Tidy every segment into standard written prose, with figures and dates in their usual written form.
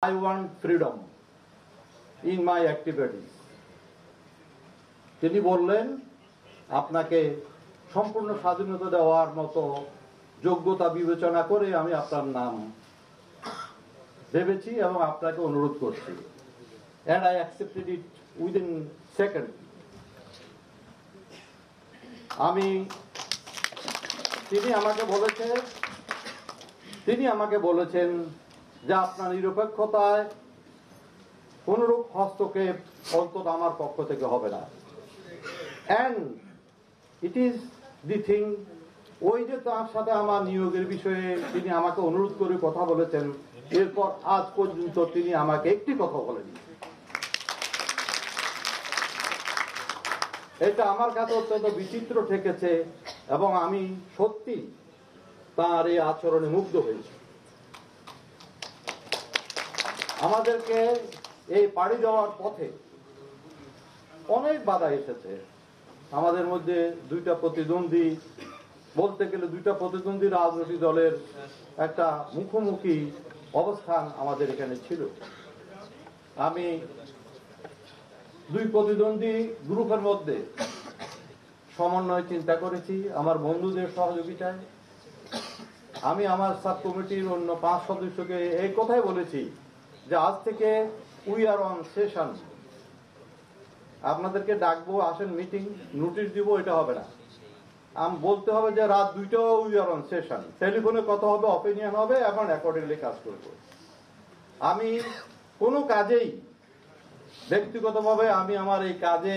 I want freedom in my activities. তিনি বললেন আপনাকে সম্পূর্ণ স্বাধীনতা দেওয়ার মতো যোগ্যতা বিবেচনা করে আমি আপনার নাম ভেবেছি এবং আপনাকে অনুরোধ করছি। And I accepted it within seconds. তিনি আমাকে বলেছেন যা আপনার নিরপেক্ষতায় কোনরূপ হস্তক্ষেপ অন্তত আমার পক্ষ থেকে হবে না। And it is the thing, ওই যে তার সাথে আমার নিয়োগের বিষয়ে তিনি আমাকে অনুরোধ করে কথা বলেছেন, এরপর আজ পর্যন্ত তিনি আমাকে একটি কথা বলেনি। এটা আমার কাছে অত্যন্ত বিচিত্র ঠেকেছে এবং আমি সত্যি তার এই আচরণে মুগ্ধ হয়েছি। আমাদেরকে এই পাড়ি যাওয়ার পথে অনেক বাধা এসেছে। আমাদের মধ্যে দুইটা প্রতিদ্বন্দ্বী রাজনৈতিক দলের একটা মুখোমুখি অবস্থান আমাদের এখানে ছিল। আমি দুই প্রতিদ্বন্দ্বী গ্রুপের মধ্যে সমন্বয় চিন্তা করেছি আমার বন্ধুদের সহযোগিতায়। আমি আমার সাব কমিটির অন্য 5 সদস্যকে এই কথাই বলেছি যে আজ থেকে উই আর অন সেশন, আপনাদেরকে ডাকবো, আসেন মিটিং, নোটিশ দিব, এটা হবে না। আমি বলতে হবে যে রাত 2টায় উই আর অন সেশন, টেলিফোনে কথা হবে, অপিনিয়ন হবে এবং অ্যাকর্ডিংলি কাজ করব। আমি কোনো কাজেই ব্যক্তিগতভাবে আমার এই কাজে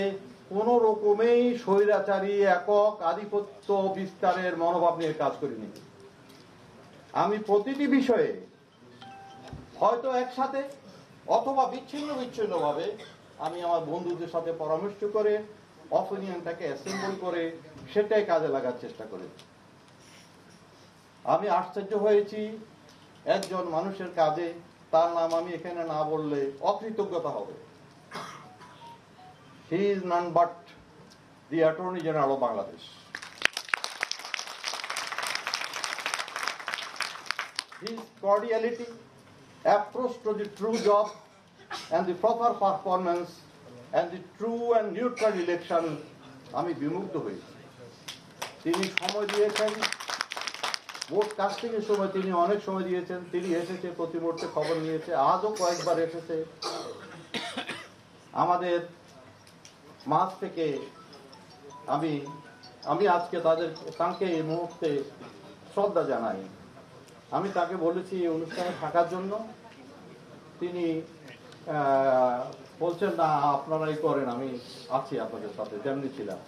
কোনো রকমেই স্বৈরাচারী একক আধিপত্য বিস্তারের মনোভাব নিয়ে কাজ করিনি। আমি প্রতিটি বিষয়ে হয়তো একসাথে অথবা বিচ্ছিন্নভাবে আমি আমার বন্ধুদের সাথে পরামর্শ করে অপিনিয়নটাকে অ্যাসেম্বল করে সেটাই কাজে লাগার চেষ্টা করি। আমি আশ্চর্য হয়েছি একজন মানুষের কাজে, তার নাম আমি এখানে না বললে অকৃতজ্ঞতা হবে। He is none but the Attorney General of Bangladesh. His cordiality, approach to the true job and the proper performance and the true and neutral election, আমি বিমুগ্ধ হয়েছি। তিনি সময় দিয়েছেন, ভোট কাস্টিংয়ের সময় তিনি অনেক সময় দিয়েছেন। তিনি এসেছে, প্রতি মুহূর্তে খবর নিয়েছে, আজও কয়েকবার এসেছে। আমাদের মাঝ থেকে আমি আজকে তাকে এই মুহূর্তে শ্রদ্ধা জানাই। আমি তাকে বলেছি এই অনুষ্ঠানে থাকার জন্য, তিনি বলছেন না আপনারাই করেন, আমি আছি আপনাদের সাথে, যেমনি ছিলাম।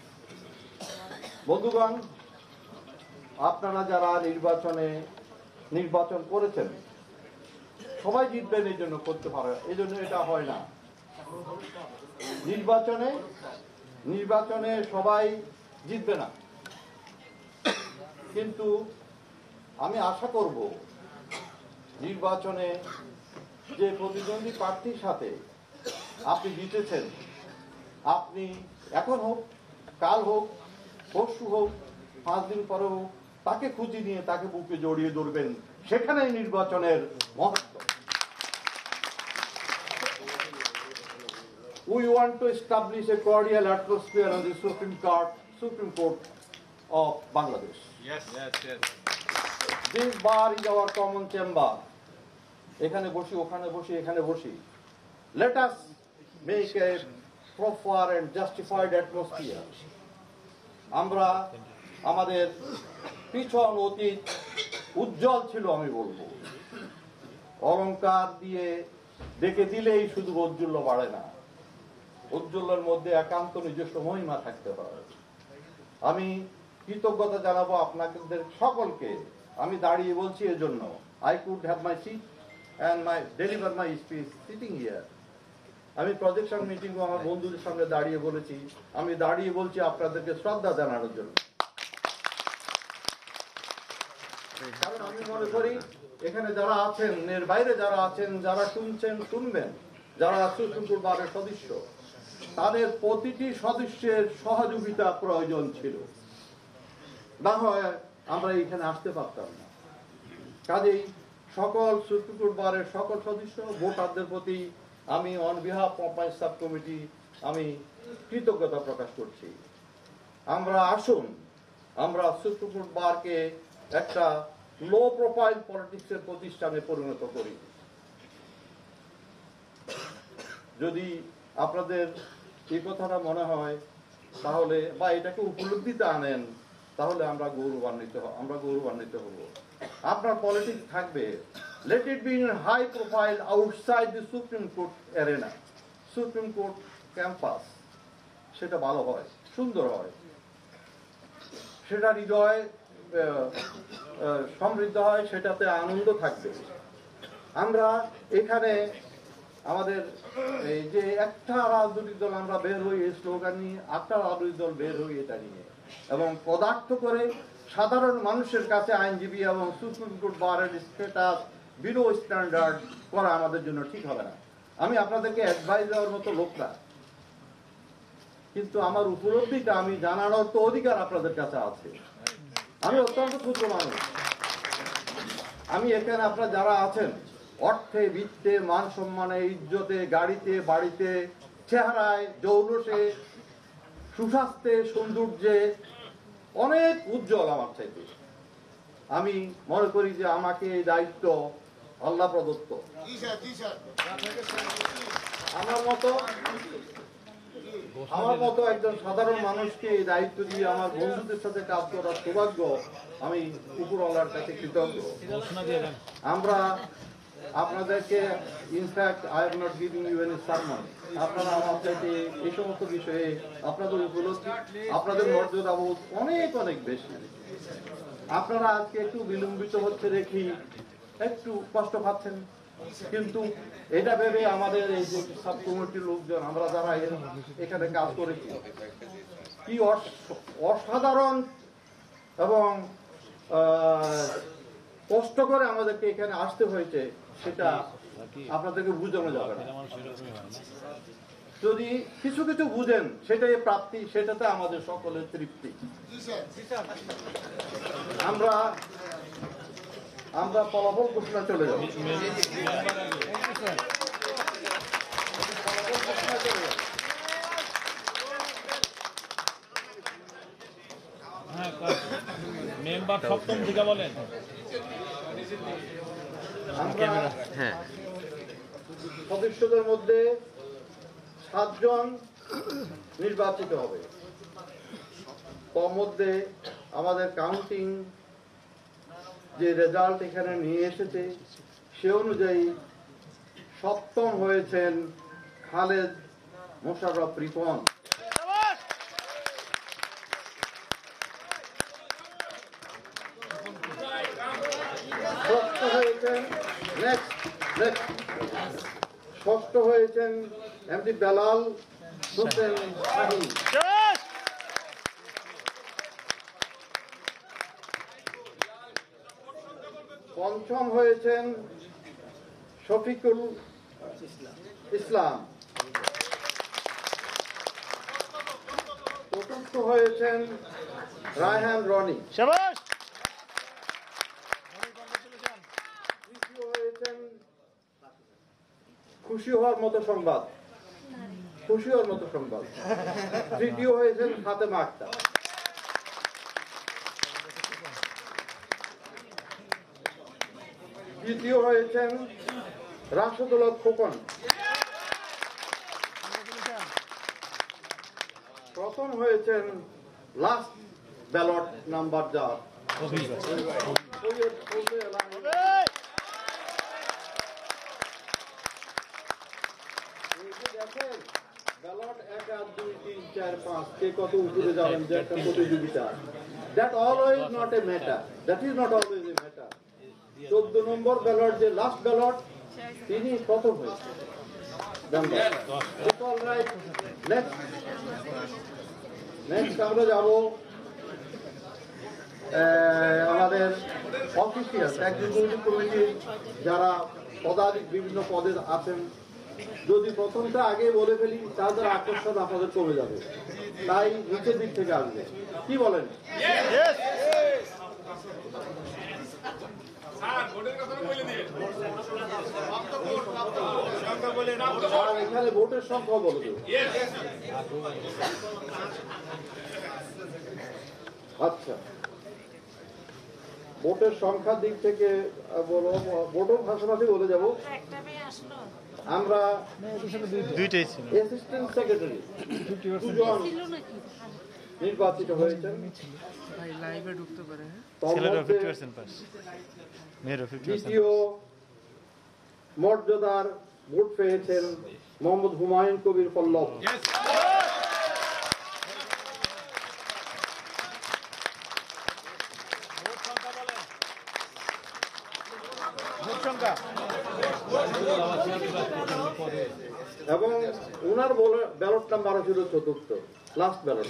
বন্ধুগণ, আপনারা যারা নির্বাচন করেছেন সবাই জিতবেন এই জন্য করতে পারে, এই জন্য এটা হয় না। নির্বাচনে সবাই জিতবে না, কিন্তু আমি আশা করব নির্বাচনে যে প্রতিদ্বন্দ্বী প্রার্থীর সাথে আপনি জিতেছেন, আপনি এখন হোক, কাল হোক, পরশু হোক, 5 দিন পরে হোক, তাকে খুঁজে নিয়ে তাকে বুকে জড়িয়ে ধরবেন। সেখানেই নির্বাচনের মহত্ব। We want to establish a cordial atmosphere on the Supreme Court of Bangladesh. Yes. This bar is our common chamber. এখানে বসি, ওখানে বসি, এখানে বসি। Let us make a proper and justified atmosphere. আমরা আমাদের পিছন অতীত উজ্জ্বল ছিল, আমি বলবো অলংকার দিয়ে দেখে দিলেই শুধু ঔজ্জ্বল্য বাড়ে না, উজ্জ্বলের মধ্যে একান্ত নিজস্ব মহিমা থাকতে পারে। আমি কৃতজ্ঞতা জানাবো আপনাদের সকলকে। আমি দাঁড়িয়ে বলছি এজন্য, I could have my seat and my deliver my speech sitting here. আমি প্রজেকশন মিটিং আমার বন্ধুদের সামনে দাঁড়িয়ে বলেছি, আমি দাঁড়িয়ে বলছি আপনাদেরকে শ্রদ্ধা জানানোর জন্য। কারণ আমি মনে করি এখানে যারা আছেন, এর বাইরে যারা আছেন, যারা শুনবেন, যারা সুপ্রিম কোর্টের সদস্য, তাদের প্রতিটি সদস্যের সহযোগিতা প্রয়োজন ছিল, না হয় আমরা এখানে আসতে পারতাম না। কাজেই সকল সুপ্রিম বারের সকল সদস্য ভোটারদের প্রতি আমি on behalf panchayat sub committee আমি কৃতজ্ঞতা প্রকাশ করছি। আমরা আসুন আমরা সুপ্রিম বারকে একটা লো প্রোফাইল পলিটিক্সের প্রতিষ্ঠানে পরিণত করি। যদি আপনাদের এই কথাটা মনে হয় তাহলে বা এটাকে উপলব্ধিতে আনেন তাহলে আমরা গৌরবান্বিত হব। আপনার পলিটিক্স থাকবে, let it be in high profile outside the supreme court arena, supreme court campus. সেটা ভালো হয়, সুন্দর হয়, সেটা হৃদয় সমৃদ্ধ হয়, সেটাতে আনন্দ থাকবে। আমরা এখানে আমাদের এই যে একটা রাজনৈতিক দল আমরা বের হই এই স্লোগান নিয়ে, একটা রাজনৈতিক দল বের হই এটা নিয়ে, এবং পদার্থ করে সাধারণ মানুষের কাছে আইনজীবী এবং সুপ্রিম কোর্ট বারের স্ট্যাটাস বিলো স্ট্যান্ডার্ড করা আমাদের জন্য ঠিক হবে না। আমি আপনাদেরকে অ্যাডভাইস দেওয়ার মতো লোক না, কিন্তু আমার উপলব্ধিটা আমি জানানোর তো অধিকার আপনাদের কাছে আছে। আমি অত্যন্ত ক্ষুদ্র মানুষ, আমি এখানে আপনারা যারা আছেন অর্থে, বৃত্তে, মান সম্মানে, ইজ্জতে, গাড়িতে, বাড়িতে, চেহারায়, যৌলসে, সুস্বাস্থ্যে, সৌন্দর্যে অনেক উজ্জ্বল আমার চাইতে। আমি মনে করি যে আমাকে এই দায়িত্ব আল্লাহ প্রদত্ত। আমার মতো একজন সাধারণ মানুষকে এই দায়িত্ব দিয়ে আমার বন্ধুদের সাথে কাজ করার সৌভাগ্য আমি উপরওয়ালার কাছে কৃতজ্ঞ। আমরা আপনাদেরকে in fact I am not giving you any sermon, আপনারা আমার চাইতে এই সমস্ত বিষয়ে আপনাদের উপলব্ধি, আপনাদের মর্যাদাবোধ অনেক অনেক বেশি। আপনারা আজকে একটু বিলম্বিত হচ্ছে দেখি একটু কষ্ট পাচ্ছেন, কিন্তু এটা ভেবে আমাদের এই যে সাব কমিটির লোকজন আমরা যারা এখানে কাজ করেছি কি অসাধারণ এবং কষ্ট করে আমাদেরকে এখানে আসতে হয়েছে, সেটা আপনাদেরকে বুঝানো যাবে না। যদি কিছু কিছু বুঝেন সেটাই প্রাপ্তি, সেটাতে আমাদের সকলের তৃপ্তি। আমরা ফলাফল ঘোষণা চলে যাব। মেম্বার সপ্তম থেকে বলেন। সদস্যদের মধ্যে 7 জন নির্বাচিত হবে, তার মধ্যে আমাদের কাউন্টিং যে রেজাল্ট এখানে নিয়ে এসেছে সে অনুযায়ী 7ম হয়েছেন খালেদ মোশাররফ রিপন। 6th হয়েছেন এমডি বেলাল সুহেল সাহি। 5ম হয়েছেন শফিকুল ইসলাম। 4th হয়েছেন রায়হান রনি। 3য় হয়েছেন খুশি হওয়ার মতো সংবাদ। 3য় হয়েছেন ফাতেমা আক্তার। 2য় হয়েছেন রাশেদুল খোকন। 1ম হয়েছেন লাস্ট ব্যালট নাম্বার 4 আমাদের অফিসিয়াল এক্সিকিউটিভ কমিটির যারা পদাধিক বিভিন্ন পদে আছেন, যদি প্রথমটা আগে বলে ফেলি তাদের আকর্ষণ আপনাদের কমে যাবে, তাই নিচের দিক থেকে আসবে, কি বলেন? আচ্ছা ভোটের সংখ্যা দিক থেকে বলো ভোটের ভাষাভাষী বলে যাব একটা মেয়ে আসলো আমরা দুইটাই ছিল অ্যাসিস্ট্যান্ট সেক্রেটারি 50% ছিল নাকি নির্বাচিত হয়েছিল ভাই লাইভে ঢুকতে পারে ছেলেরা 50% পাস মেয়েরা 50% দ্বিতীয় মর্যাদার ভোট পেয়েছেন মোহাম্মদ হুমায়ুন কবির পল্লব এবং উনার ব্যালট নাম্বার ছিল ৪র্থ লাস্ট ব্যালট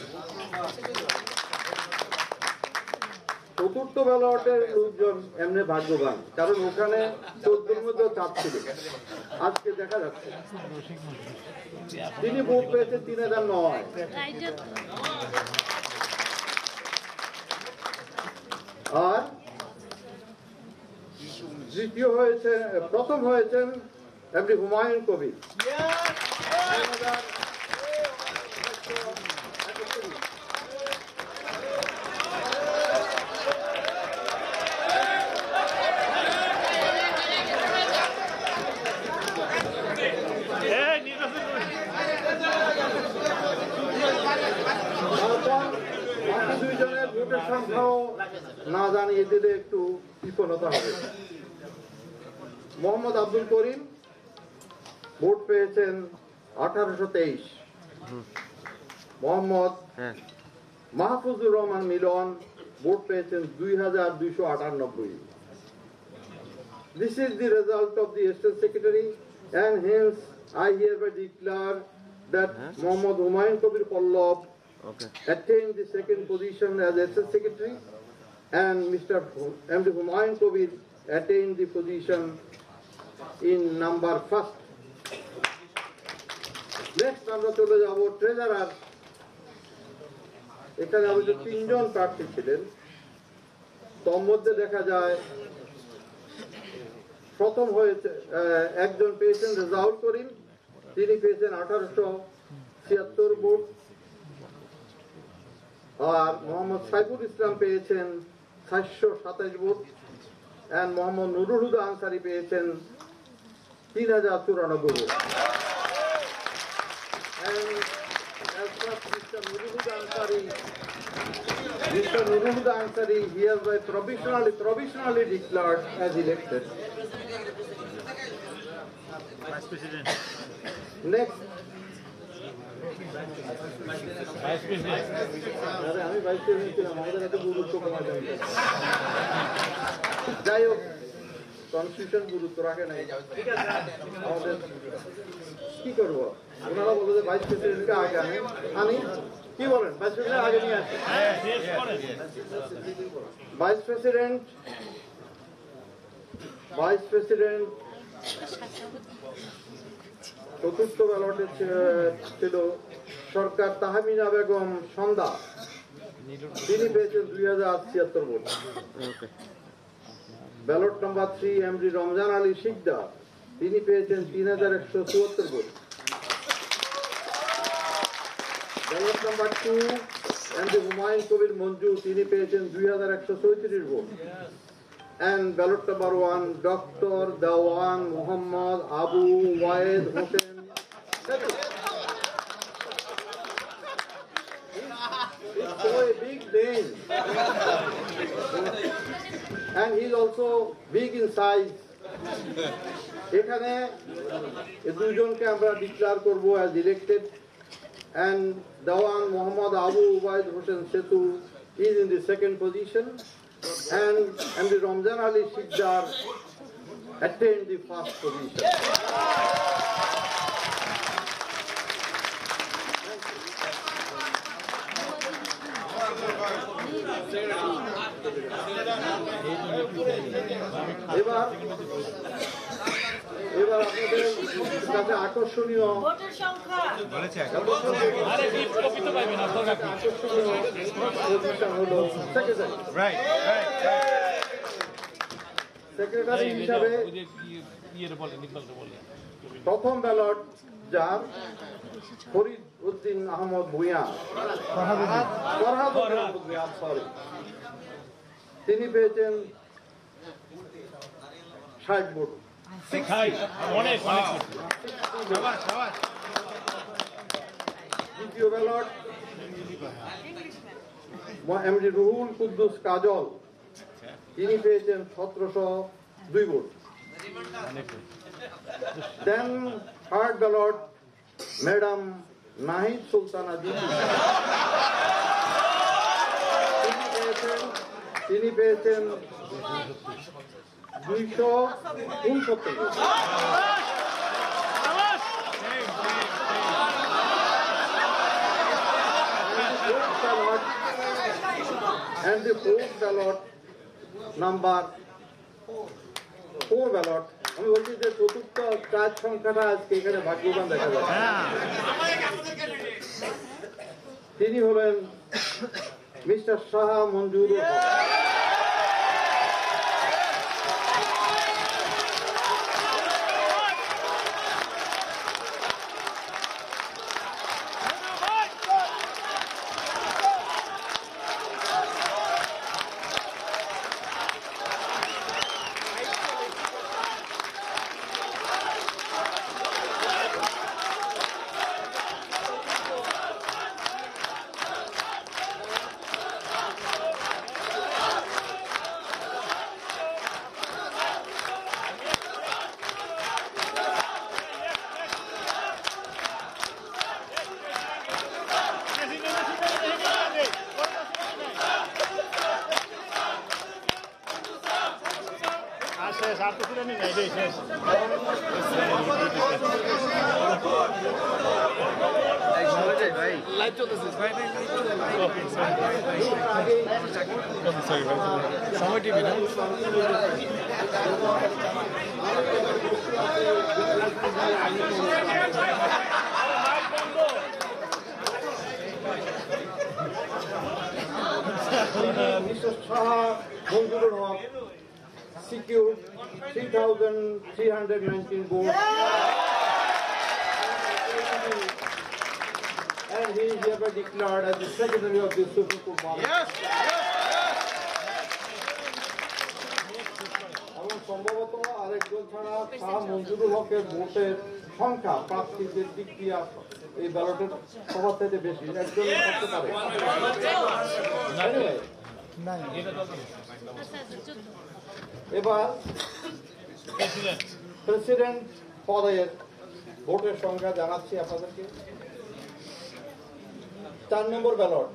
চতুর্থ ব্যালটের লোকজন এমনি ভাগ্যবান কারণ ওখানে ১৪র মধ্যে চাপ ছিল আজকে দেখা যাচ্ছে তিনি ভোট পেয়েছে ৩০০৯ আর দ্বিতীয় হয়েছে প্রথম হয়েছেন এমডি হুমায়ুন কবির ২জনের ভোটের সংখ্যাও না জানিয়ে দিলে একটু বিপন্নতা হবে মোহাম্মদ আব্দুল করিম ভোট পেয়েছেন 1823 মোহাম্মদ মাহফুজ উর-রহমান মিলন ভোট পেয়েছেন 2298 This is the result of the Assistant Secretary and hence I hereby declare that Muhammad Humayun Kabir Pallab attained the second position as Assistant Secretary and Mr. Md. Humayun Kabir attained the position in number first. Next, আমরা চলে যাব treasurer এখানে আমাদের তিনজন প্রার্থী ছিলেন তার মধ্যে দেখা যায় প্রথম হয়েছে একজন পেয়েছেন রেজাউল করিম তিনি পেয়েছেন 1876 ভোট আর মোহাম্মদ শাফিকুল ইসলাম পেয়েছেন 727 ভোট and মোহাম্মদ নুরুল হুদা আনসারী পেয়েছেন 3094 vote Mr. Murugan Ansari hereby provisionally declared as elected. Vice President. Next. Vice President. I am Vice President. I am the Guru to Commander. Jayo. Constitution Guru to Rakhe nahi. Ki karwa. ওনারা বলল যে vice president কে আগে আনেন আমি কি বলেন vice president আগে নিয়ে আসেন হ্যাঁ শেষ করেন ভাইস প্রেসিডেন্ট চতুর্থ ব্যালটে ছিল সরকার তাহমিনা বেগম সন্ধ্যা তিনি পেয়েছেন 2076 vote ballot number 3 MD Ramzan Ali Sikder তিনি পেয়েছেন 3174 vote Ballot number 2 and the Humayun Kabir Manju tini peyechen 2134 vote and ballot number 1 Dr. Dawan Muhammad Abu Wahid Hossain Setu It's so a big name and he's also big in size ekhane e dujon ke amra declare korbo as elected and Dewan Mohammad Abu Obaid Hossain Setu is in the second position and Md. Ramzan Ali Siddhar attained the first position. এবার আপনাদের কাছে আকর্ষণীয় ভোটের সংখ্যা বলেছে আরে কি কপিতে পাবেন আপনারা কি আকর্ষণীয় ভোটের সংখ্যা হলো রাইট রাইট সেক্রেটারি হিসাবে প্রথম ব্যালট যার ফরিদ উদ্দিন আহমদ ভুঁইয়া, তিনি পেয়েছেন ৬০ ভোট। দ্বিতীয় ব্যালট এমডি রুহুল কুদ্দুস কাজল, তিনি পেয়েছেন ১৭০২ vote. Then third ballot madam Nahid Sultana Diba, তিনি পেয়েছেন ২৬৯। And the fourth ballot, number 4 ballot. আমি বলছি যে চতুর্থ চার সংখ্যাটা আজকে এখানে ভাগ্যবান দেখা যাবে। তিনি হলেন mister Shah Manzur, secured 3,319 votes, and he is hereby declared as the Secretary of the Supreme Court of Bangladesh. Yes, yes. Among সম্ভবত আরেকজন ছাড়া শাহ মঞ্জুরুল হকের ভোটের সংখ্যা প্রার্থীদের দিক দিয়ে এই ব্যালটের সবার থেকে বেশি একজন করতে পারে। এবার প্রেসিডেন্ট পদের ভোটের সংখ্যা জানাচ্ছি আপনাদেরকে। 4 নম্বর ব্যালট,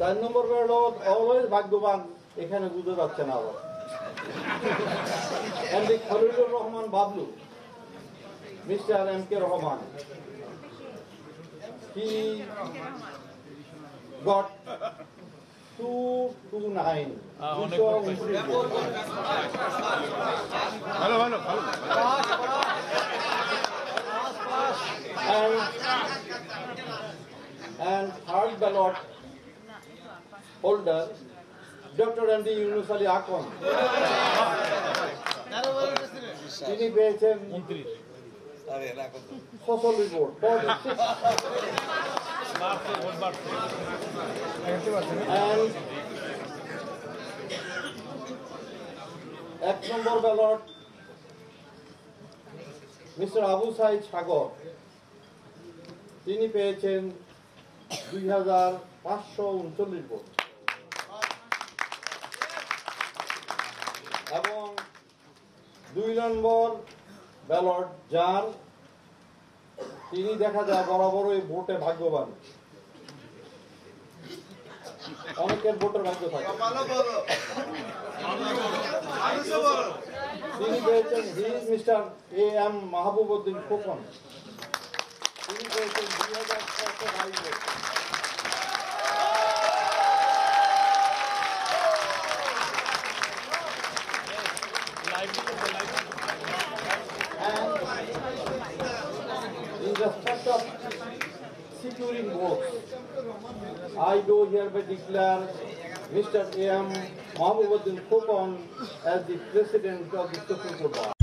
4 নম্বর ব্যালট অলওয়েজ ভাগ্যবান, এখানে বুঝতে পারছে না। আবার MD Khalilur Rahman Bablu, mister M K. Rahman, he got 229. Hello. And third ballot holder, Dr. Md. Humayun Kabir Pallab. He paid 46 votes. And at number ballot, Mr. Abu Sahaj Agor, তিনি পেয়েছেন ২৫৩৯ ভোট, এবং 2 নম্বর ব্যালট যার, তিনি দেখা যায় বরাবরই ভোটে ভাগ্যবান, অনেকের ভোটের ভাগ্য থাকে। তিনি পেয়েছেন মিস্টার এ.এম. মাহবুবুদ্দিন খোকন, তিনি পেয়েছেন ২০০০ vote. Securing votes, I do hereby declare Mr. A.M. Mahbubuddin Khokon as the President of the Supreme Court.